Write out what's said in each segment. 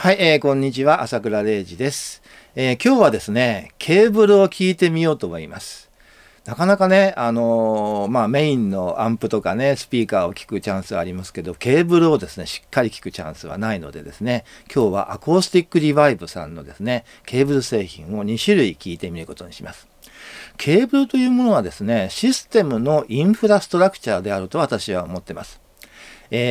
はい、こんにちは、朝倉玲二です。今日はですね、ケーブルを聞いてみようと思います。なかなかね、メインのアンプとかね、スピーカーを聞くチャンスはありますけど、ケーブルをですね、しっかり聞くチャンスはないのでですね、今日はアコースティックリバイブさんのですね、ケーブル製品を2種類聞いてみることにします。ケーブルというものはですね、システムのインフラストラクチャーであると私は思ってます。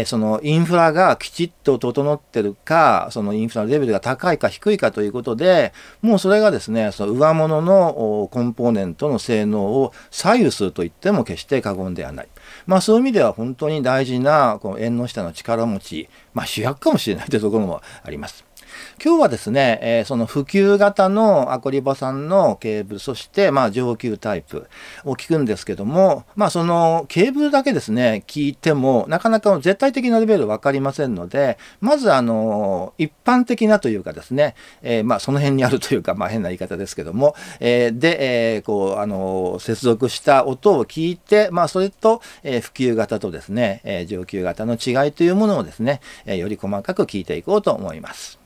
そのインフラがきちっと整ってるか、そのインフラのレベルが高いか低いかということで、もうそれがですね、その上物のコンポーネントの性能を左右すると言っても決して過言ではない。まあそういう意味では本当に大事な、この縁の下の力持ち、まあ主役かもしれないというところもあります。今日はですね、その普及型のアコリバさんのケーブル、そしてまあ上級タイプを聞くんですけども、まあそのケーブルだけですね、聞いてもなかなか絶対的なレベル分かりませんので、まず一般的なというかですね、まあその辺にあるというか、まあ変な言い方ですけども、接続した音を聞いて、まあそれと普及型とですね、上級型の違いというものをですね、より細かく聞いていこうと思います。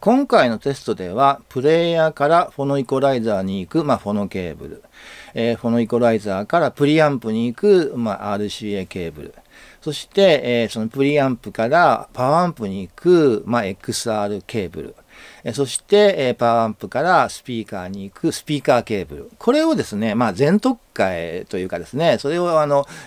今回のテストでは、プレイヤーからフォノイコライザーに行く、まあ、フォノケーブル、フォノイコライザーからプリアンプに行く、まあ、RCA ケーブル、そして、そのプリアンプからパワーアンプに行く、まあ、XR ケーブル、そして、パワーアンプからスピーカーに行くスピーカーケーブル。これをですね、まあ、全特会というかですね、それを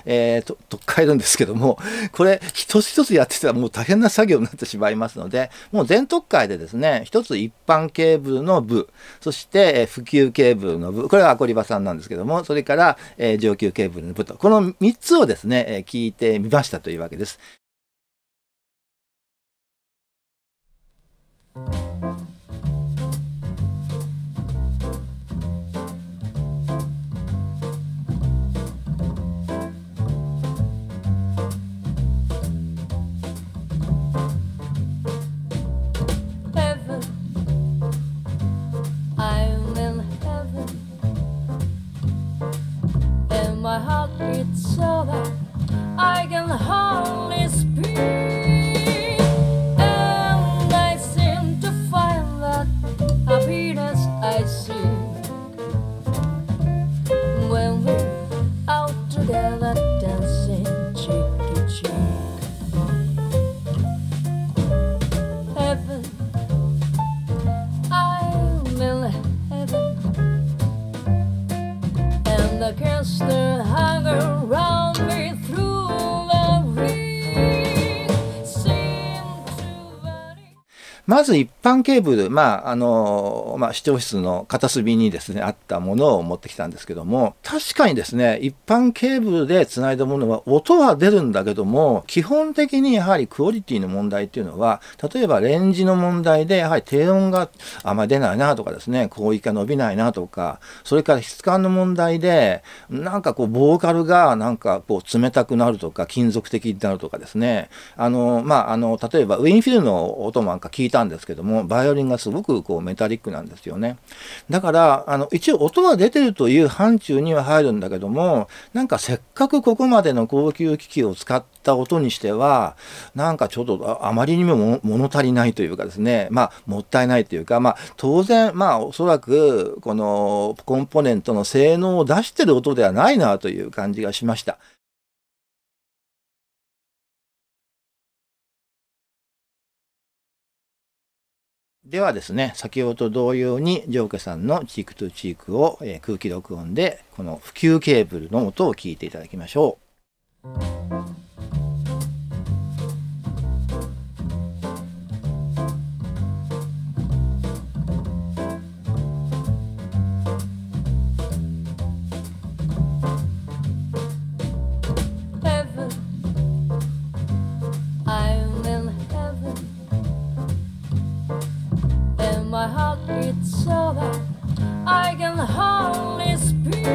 特会るんですけども、これ一つ一つやってたらもう大変な作業になってしまいますので、もう全特会でですね、一つ一般ケーブルの部、そして、普及ケーブルの部、これはアコリバさんなんですけども、それから、上級ケーブルの部と、この3つをですね、聞いてみましたというわけです。My heart beats so that I can hardly speak, and I seem to find that happiness I seek when we're out together dancing cheek to cheek. Heaven, I'm in heaven, and I can't stand.まず一般ケーブル、視聴室の片隅にですね、あったものを持ってきたんですけども、確かにですね、一般ケーブルで繋いだものは音は出るんだけども、基本的にやはりクオリティの問題っていうのは、例えばレンジの問題で、やはり低音があんまり出ないなとかですね、高域が伸びないなとか、それから質感の問題で、なんかこう、ボーカルがなんかこう、冷たくなるとか、金属的になるとかですね、例えばウィンフィルの音なんか聞いたんですけども、バイオリンがすごくこうメタリックなんですよね。だから一応音は出てるという範疇には入るんだけども、なんかせっかくここまでの高級機器を使った音にしては、なんかちょっとあまりにも物足りないというかですね、まあもったいないというか、まあ当然、まあおそらくこのコンポーネントの性能を出してる音ではないなという感じがしました。ではですね、先ほど同様に上下さんのチークトゥチークを空気録音で、この普及ケーブルの音を聞いていただきましょう。My heart beats so that I can hardly speak,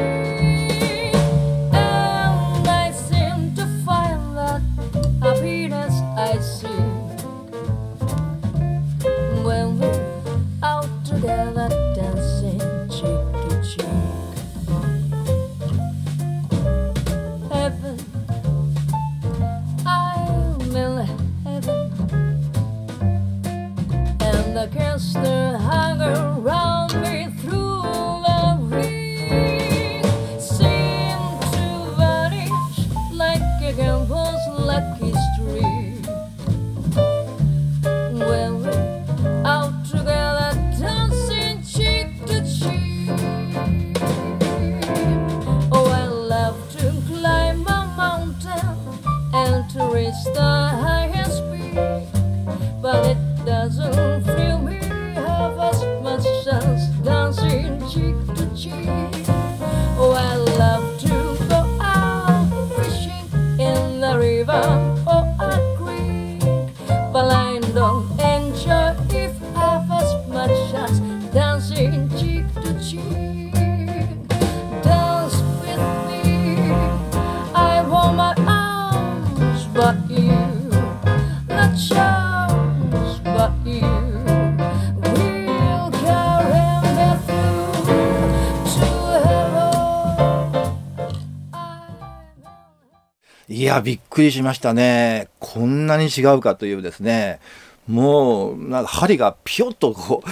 and I seem to find that happiness I seek when we're out together dancing cheek to cheek. Heaven, I'm in heaven. the caster hung around me through the ring seemed to vanish like a gambler's lucky streak. When we out together dancing cheek to cheek. Oh, I love to climb a mountain and to reach the highest peak, but it doesn't feel me half as much as dancing cheek to cheek. Oh, I love to go out fishing in the river or a creek, but I don't enjoy it half as much as dancing cheek to cheek. Dance with me, I want my arms, but you, not sure.いや、びっくりしましたね。こんなに違うかというですね、もうなんか針がピヨッとこう、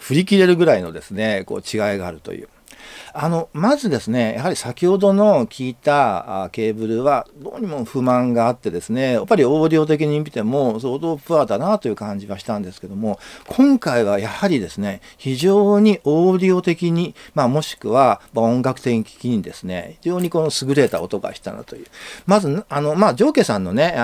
振り切れるぐらいのですね、こう違いがあるという。まずですね、やはり先ほどの聞いたケーブルはどうにも不満があってですね、やっぱりオーディオ的に見ても相当プアだなという感じはしたんですけども、今回はやはりですね、非常にオーディオ的に、もしくは音楽的にですね、非常にこの優れた音がしたなという。まず、ジョーケさんのね、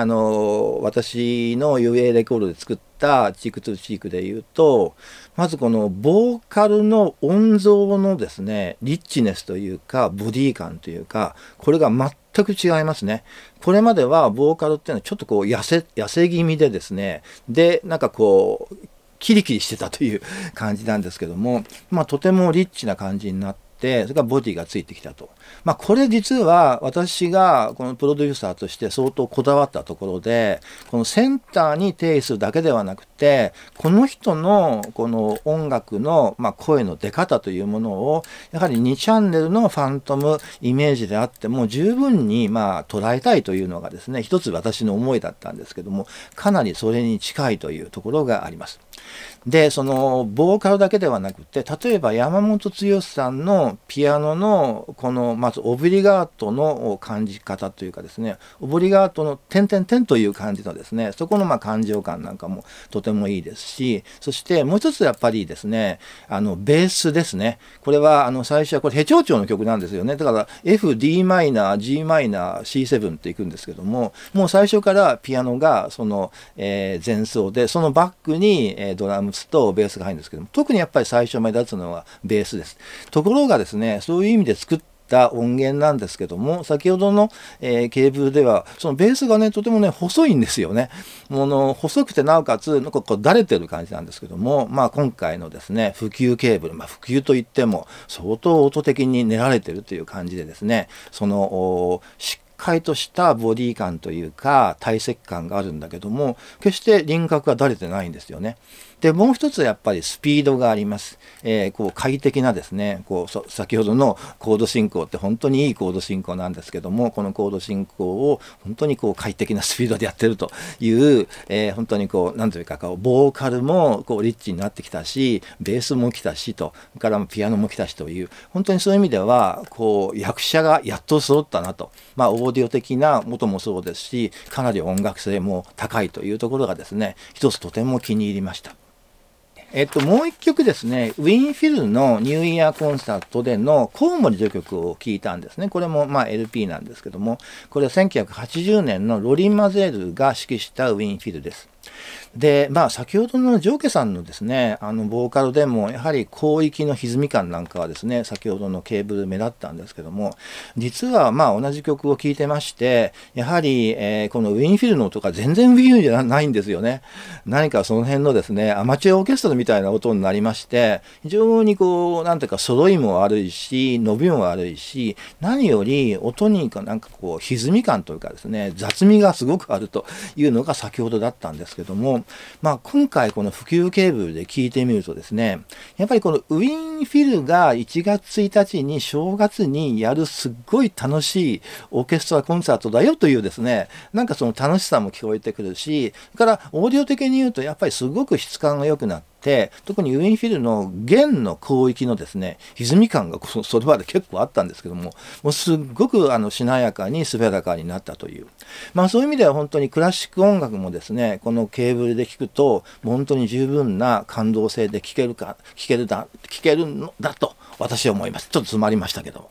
私の UA レコードで作ったチークトゥチークで言うと、まずこのボーカルの音像のですね、リッチネスというかボディ感というか、これが全く違いますね。これまではボーカルっていうのはちょっとこう痩せ気味でですね、でなんかこうキリキリしてたという感じなんですけども、とてもリッチな感じになって、それからボディがついてきたと。これ実は私がこのプロデューサーとして相当こだわったところで、このセンターに定位するだけではなくて、この人のこの音楽の声の出方というものを、やはり2チャンネルのファントムイメージであっても十分に捉えたいというのがですね、一つ私の思いだったんですけども、かなりそれに近いというところがあります。で、そのボーカルだけではなくて、例えば山本剛さんのピアノのこのまずオブリガートの感じ方というかですね、オブリガートの点々点という感じのですね、そこの感情感なんかもとてもいいですし、そしてもう一つやっぱりですね、ベースですね。これは最初はこれヘ長調の曲なんですよね。だから FDmgmc7 っていくんですけども、もう最初からピアノがその前奏で、そのバックにドラムとベースが入るんですけども、特にやっぱり最初目立つのはベースです。ところがですね、そういう意味で作った音源なんですけども、先ほどの、ケーブルではそのベースがね、とてもね細いんですよね。細くてなおかつなんかこうだれてる感じなんですけども、今回のですね普及ケーブル、普及といっても相当音的に練られてるという感じでですね、そのしっかりしっかりとしたボディ感というか体積感があるんだけども、決して輪郭がだれてないんですよね。でもう一つやっぱりスピードがあります。こう快適なですね、先ほどのコード進行って本当にいいコード進行なんですけども、このコード進行を本当にこう快適なスピードでやってるという、本当にこう何というかボーカルもこうリッチになってきたし、ベースも来たしと、それからピアノも来たしという、本当にそういう意味ではこう役者がやっと揃ったなと。オーディオ的な音もそうですし、かなり音楽性も高いというところがですね、一つとても気に入りました。もう一曲ですね、ウィーンフィルのニューイヤーコンサートでのコウモリという曲を聴いたんですね。これもLP なんですけども、これは1980年のロリン・マゼールが指揮したウィーンフィルです。で、先ほどのジョーケさんのですね、ボーカルでもやはり広域の歪み感なんかはですね、先ほどのケーブル目立ったんですけども、実は同じ曲を聴いてまして、やはり、このウィンフィルの音が全然ウィンじゃないんですよね。何かその辺のですね、アマチュアオーケストラみたいな音になりまして、非常にこう、なんていうか揃いも悪いし、伸びも悪いし、何より音になんかこう、歪み感というかですね、雑味がすごくあるというのが先ほどだったんです。ですけども、今回この普及ケーブルで聞いてみるとですね、やっぱりこのウィンフィルが1月1日に正月にやるすっごい楽しいオーケストラコンサートだよというですね、なんかその楽しさも聞こえてくるし、それからオーディオ的に言うとやっぱりすごく質感が良くなって、特にウィンフィルの弦の広域のですね、歪み感がそれまで結構あったんですけども、もうすっごくしなやかに滑らかになったという、そういう意味では本当にクラシック音楽もですね、このケーブルで聴くと本当に十分な感動性で聴けるのだと私は思います。ちょっと詰まりましたけども。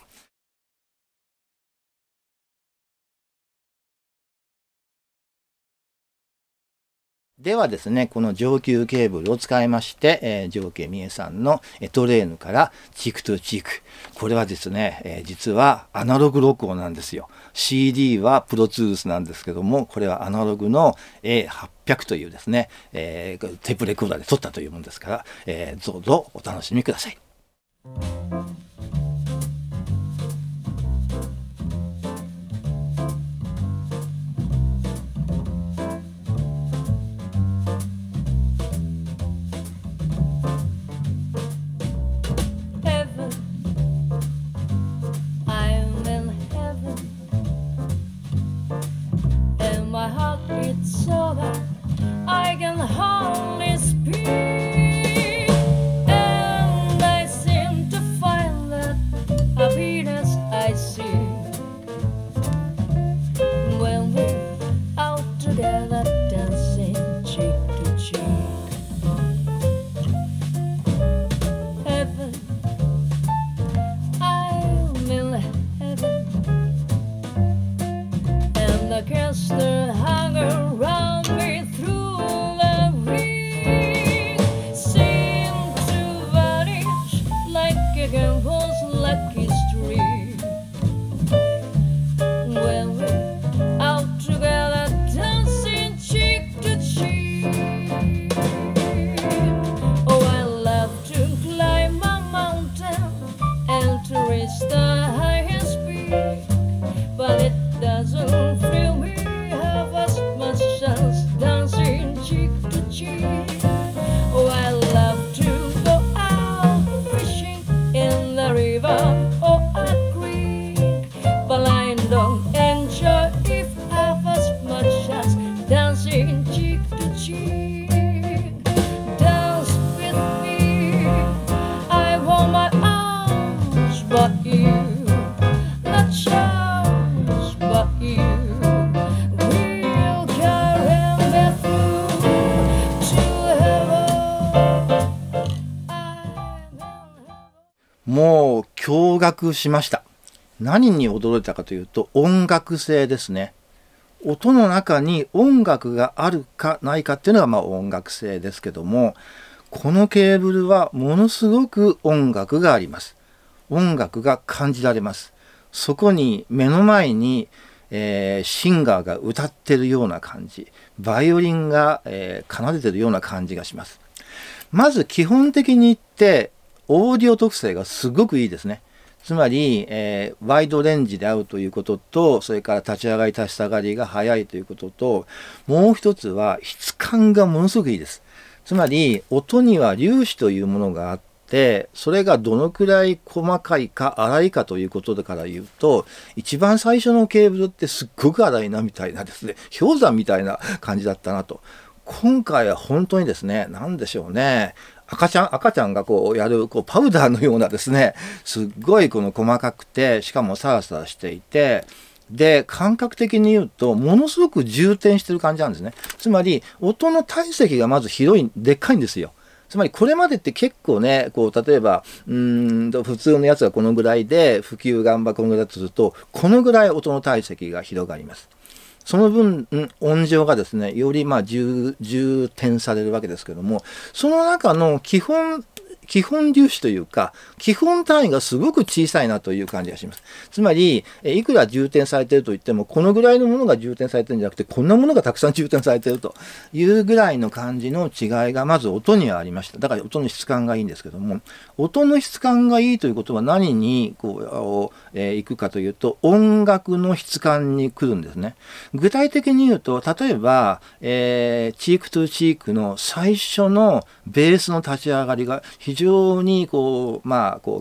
ではですね、この上級ケーブルを使いまして、上家美恵さんのトレーヌからチークトゥチーク。これはですね、実はアナログ録音なんですよ。CD はプロツールスなんですけども、これはアナログの A800 というですね、テープレコーダーで撮ったというものですから、どうぞお楽しみください。もう驚愕しました。何に驚いたかというと、音楽性ですね。音の中に音楽があるかないかっていうのが音楽性ですけども、このケーブルはものすごく音楽があります。音楽が感じられます。そこに目の前に、シンガーが歌ってるような感じ、バイオリンが、奏でてるような感じがします。まず基本的に言って、オーディオ特性がすごくいいですね。つまり、ワイドレンジで合うということと、それから立ち上がり立ち下がりが早いということと、もう一つは質感がものすごくいいです。つまり音には粒子というものがあって、それがどのくらい細かいか粗いかということだから言うと、一番最初のケーブルってすっごく粗いなみたいなですね、氷山みたいな感じだったなと。今回は本当にですね、何でしょうね。赤ちゃんがこうやるパウダーのようなですね、すっごいこの細かくて、しかもサラサラしていて、で、感覚的に言うと、ものすごく充填してる感じなんですね。つまり、音の体積がまず広い、でっかいんですよ。つまりこれまでって結構ね、こう例えば普通のやつがこのぐらいで、普及頑張るこのぐらいだとすると、このぐらい音の体積が広がります。その分、音量がですね、より充填されるわけですけども、その中の基本基本粒子というか、基本単位がすごく小さいなという感じがします。つまり、いくら充填されているといっても、このぐらいのものが充填されてるんじゃなくて、こんなものがたくさん充填されているというぐらいの感じの違いが、まず音にはありました。だから音の質感がいいんですけども、音の質感がいいということは何にこう、行くかというと、音楽の質感に来るんですね。具体的に言うと、例えば、チークトゥチークの最初のベースの立ち上がりが非常に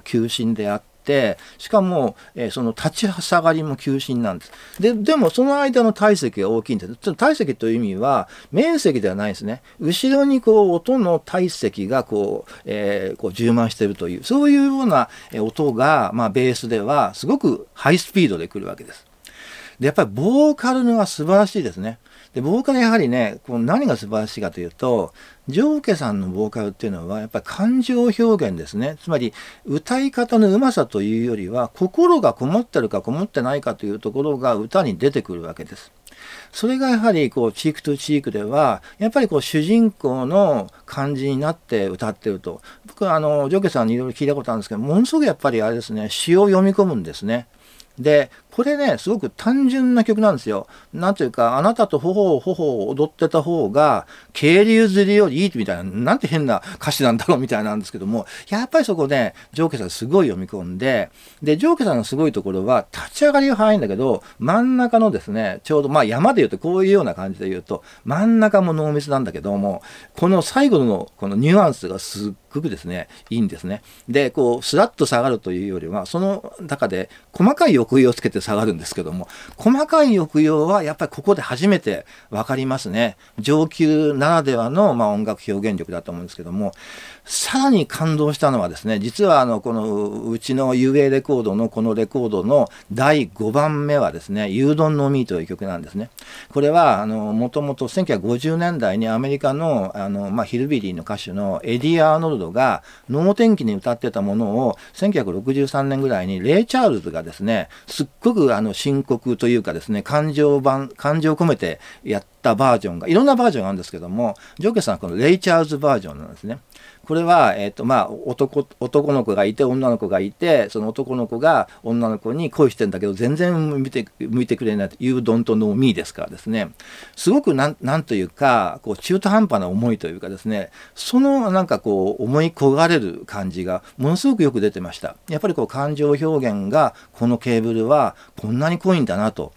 急進であって、しかも、その立ち下がりも急進なんです。でもその間の体積が大きいんです。体積という意味は面積ではないんですね。後ろにこう音の体積が充満しているという、そういうような音が、ベースではすごくハイスピードで来るわけです。で、やっぱりボーカルのが素晴らしいですね。で、ボーカルやはりね、こう何が素晴らしいかというと、上下さんのボーカルっていうのはやっぱり感情表現ですね。つまり歌い方のうまさというよりは、心がこもってるかこもってないかというところが歌に出てくるわけです。それがやはりこうチークトゥチークではやっぱりこう主人公の感じになって歌ってると、僕は上下さんにいろいろ聞いたことあるんですけど、ものすごくやっぱりあれですね、詩を読み込むんですね。で、これね、すごく単純な曲なんですよ。なんというか、あなたと頬を頬を踊ってた方が、渓流釣りよりいいみたいな、なんて変な歌詞なんだろうみたいなんですけども、やっぱりそこね、上下さんすごい読み込んで、で、上下さんのすごいところは、立ち上がりは早いんだけど、真ん中のですね、ちょうど、山で言うとこういうような感じで言うと、真ん中も濃密なんだけども、この最後のこのニュアンスがすっごくですね、いいんですね。で、こう、スラッと下がるというよりは、その中で細かい抑揚をつけて下がるんですけども、細かい抑揚はやっぱりここで初めて分かりますね。上級ならではの、音楽表現力だと思うんですけども、さらに感動したのはですね、実はこのうちの UA レコードのこのレコードの第5番目はですね、You Don't Know Me という曲なんですね。これはもともと1950年代にアメリカの、ヒルビリーの歌手のエディ・アーノルドが能天気に歌ってたものを1963年ぐらいにレイ・チャールズがですね、すごく深刻というかですね、感情を込めてやったバージョンが、いろんなバージョンがあるんですけども、上下さんはこのレイ・チャールズバージョンなんですね。これは、男の子がいて女の子がいて、その男の子が女の子に恋してんだけど全然向いてくれないという You Don't Know Me ですからですね、すごくなんというかこう中途半端な思いというかですね、そのなんかこう思い焦がれる感じがものすごくよく出てました。やっぱりこう感情表現がこのケーブルはこんなに濃いんだなと、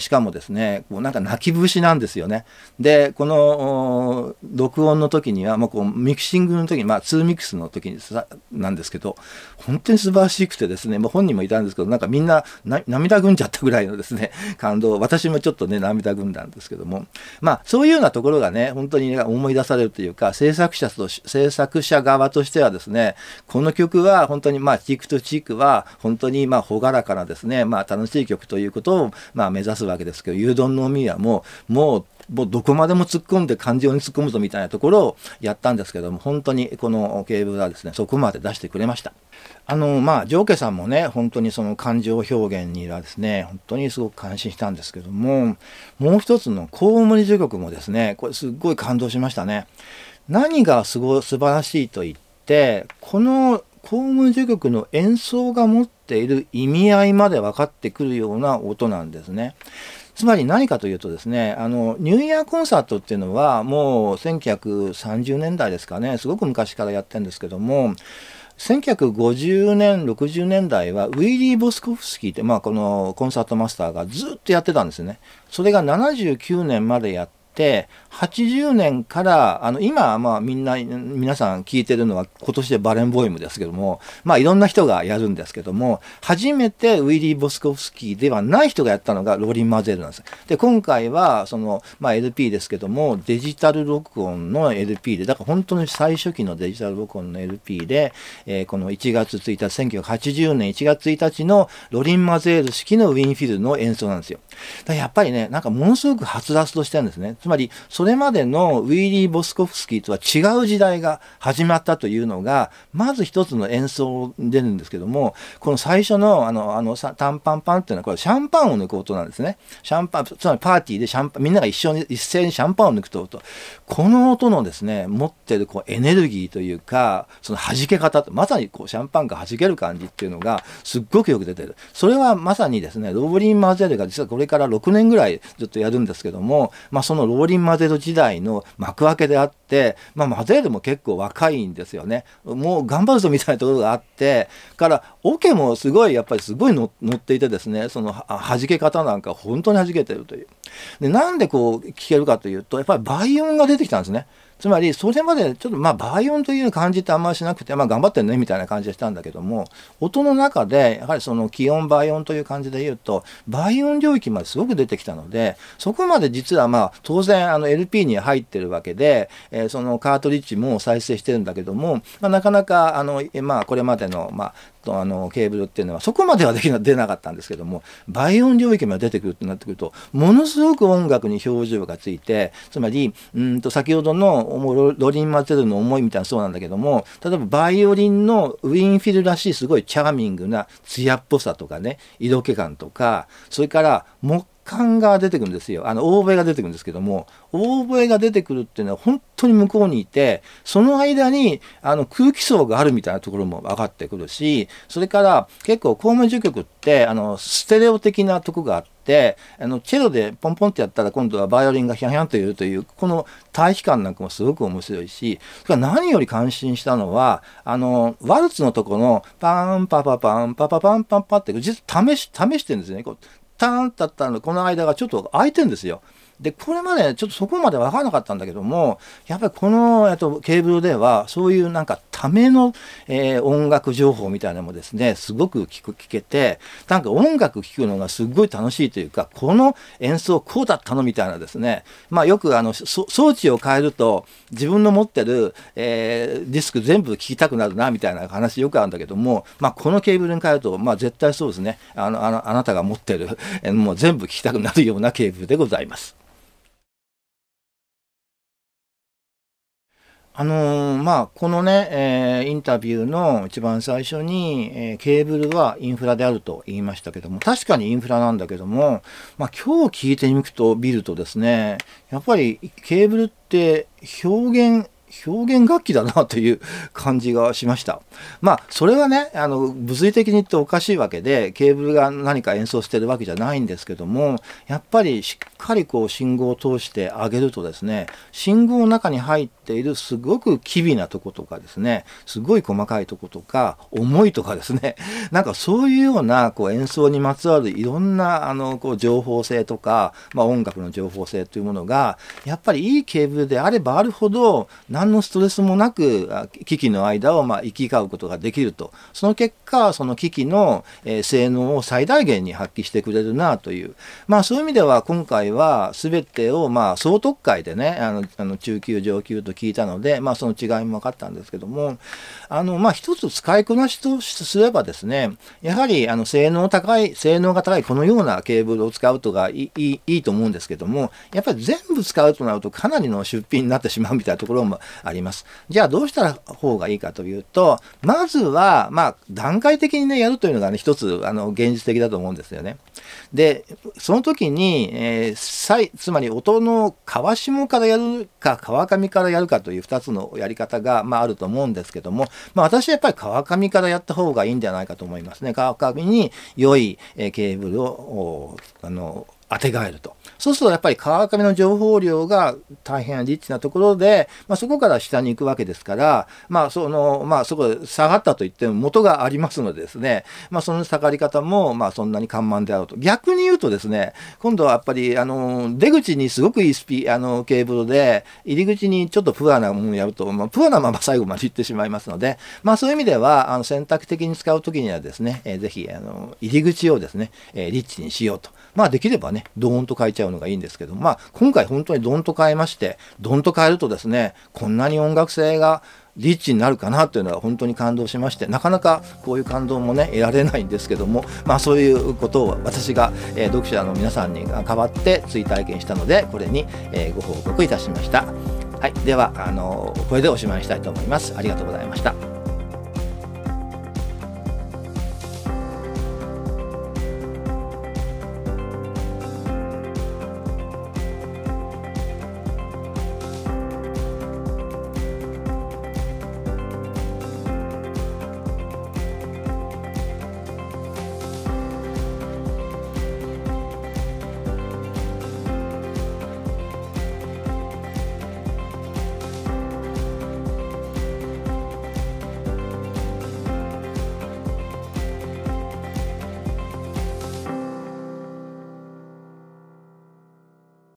しかもですね、こうなんか泣き節なんですよね。で、この録音の時にはもうこうミキシングの時に2ミックスの時になんですけど、本当に素晴らしくてですね、本人もいたんですけど、なんかみんな涙ぐんじゃったぐらいのですね、感動。私もちょっとね、涙ぐんだんですけども、そういうようなところがね、本当に思い出されるというか、制作者側としてはですね、この曲は本当にチークとチークは本当に朗らかなですね、楽しい曲ということを目指すわけですけど、You Don't Know Meはもうどこまでも突っ込んで感情に突っ込むぞみたいなところをやったんですけども、本当にこのケーブルはですね、そこまで出してくれました。上下さんもね、本当にその感情表現にはですね、本当にすごく感心したんですけども、もう一つのコウモリ序曲もですね、これすっごい感動しましたね。何が素晴らしいと言って、このコウモリ序曲の演奏が持っている意味合いまで分かってくるような音なんですね。つまり何かというとですね、ニューイヤーコンサートっていうのはもう1930年代ですかね、すごく昔からやってるんですけども、1950年、60年代はウィリー・ボスコフスキーって、このコンサートマスターがずっとやってたんですよね。それが79年までやって、80年から今皆さん聞いてるのは今年でバレンボイムですけども、いろんな人がやるんですけども、初めてウィリー・ボスコフスキーではない人がやったのがロリン・マゼルなんです。で、今回はその、LP ですけども、デジタル録音の LP で、だから本当に最初期のデジタル録音の LP で、この1月1日、1980年1月1日のロリン・マゼル式のウィンフィルの演奏なんですよ。だからやっぱりね、なんかものすごくはつらつとしてるんですね。つまりそれまでのウィーリー・ボスコフスキーとは違う時代が始まったというのがまず一つの演奏で出るんですけども、この最初のタンパンパンっていうのはこれシャンパンを抜く音なんですね。シャンパン、つまりパーティーでシャンパン、みんなが一斉にシャンパンを抜くと音、この音のですね持ってるこうエネルギーというかその弾け方、まさにこうシャンパンが弾ける感じっていうのがすっごくよく出てる。それはまさにですねローリン・マゼルが実はこれから6年ぐらいずっとやるんですけども、まあ、そのローリン・マゼル時代の幕開けであって、まあ、マゼルも結構若いんですよね。もう頑張るぞみたいなところがあって、からオケもすごいやっぱりすごい乗っていてですね、その弾け方なんか本当に弾けてるという。でなんでこう聴けるかというとやっぱり倍音が出てきたんですね。つまりそれまでちょっとまあ倍音という感じってあんまりしなくて、まあ頑張ってるねみたいな感じがしたんだけども、音の中でやはりその気音倍音という感じで言うと倍音領域まですごく出てきたので、そこまで実はまあ当然LP に入ってるわけで、そのカートリッジも再生してるんだけども、まあ、なかなかまあこれまでのまあケーブルっていうのはそこまでは出なかったんですけども、倍音領域まで出てくるってなってくるとものすごく音楽に表情がついて、つまり先ほどのロリン・マゼルの思いみたいなそうなんだけども、例えばバイオリンのウィーンフィルらしいすごいチャーミングな艶っぽさとかね、色気感とか、それから木管が出てくるんですよ。オーボエが出てくるんですけども、オーボエが出てくるっていうのは本当に向こうにいて、その間に空気層があるみたいなところも分かってくるし、それから結構公務住局ってステレオ的なとこがあって、でチェロでポンポンってやったら今度はバイオリンがヒャンヒャンというこの対比感なんかもすごく面白いし、それから何より感心したのはワルツのとこのパンパパパンパパパンパンパって実は試してるんですね。こうターンだったのこの間がちょっと空いてるんですよ。でこれまでちょっとそこまで分からなかったんだけども、やっぱりこのケーブルではそういうなんかための、音楽情報みたいなのもですねすごく聞けて、なんか音楽聴くのがすごい楽しいというか、この演奏こうだったのみたいなですね、まあ、よく装置を変えると自分の持ってる、ディスク全部聴きたくなるなみたいな話よくあるんだけども、まあ、このケーブルに変えると、まあ、絶対そうですねあなたが持ってるもう全部聴きたくなるようなケーブルでございます。まあこのね、インタビューの一番最初に、ケーブルはインフラであると言いましたけども、確かにインフラなんだけども、まあ、今日聞いてみるとですね、やっぱりケーブルって表現楽器だなという感じがしました。まあそれはね物理的に言っておかしいわけでケーブルが何か演奏してるわけじゃないんですけども、やっぱりしっかりこう信号を通してあげるとですね、信号の中に入っているすごく機微なとことかですね、すごい細かいとことか思いとかですね、なんかそういうようなこう演奏にまつわるいろんなこう情報性とか、まあ、音楽の情報性というものがやっぱりいいケーブルであればあるほど何のストレスもなく機器の間を行き交うことができると、その結果その機器の性能を最大限に発揮してくれるなという、まあそういう意味では今回は全てをまあ総特会でね中級上級と聞いたので、まあその違いも分かったんですけども、まあ一つ使いこなしとすればですね、やはり性能が高いこのようなケーブルを使うとがいいと思うんですけども、やっぱり全部使うとなるとかなりの出費になってしまうみたいなところもあります。じゃあどうした方がいいかというと、まずはまあ段階的にねやるというのがね一つ現実的だと思うんですよね。でその時に、つまり音の川下からやるか川上からやるかという2つのやり方が、まあ、あると思うんですけども、まあ、私はやっぱり川上からやった方がいいんじゃないかと思いますね。川上に良いケーブルを当てがえると。そうするとやっぱり川上の情報量が大変リッチなところで、まあ、そこから下に行くわけですから、まあそこで下がったといっても元がありますのでですね、まあ、その下がり方もまあそんなに緩慢であろうと。逆に言うとですね、今度はやっぱり出口にすごくいいケーブルで入り口にちょっとプアなものをやると、まあ、プアなまま最後まで行ってしまいますので、まあ、そういう意味では選択的に使うときにはですね、ぜひ入り口をですね、リッチにしようと。まあ、できればねドーンと変えちゃうのがいいんですけど、まあ今回本当にドーンと変えまして、ドーンと変えるとですね、こんなに音楽性がリッチになるかなというのは本当に感動しまして、なかなかこういう感動もね得られないんですけども、まあそういうことを私が読者の皆さんに代わって追体験したので、これにご報告いたしました。はい、ではこれでおしまいにしたいと思います。ありがとうございました。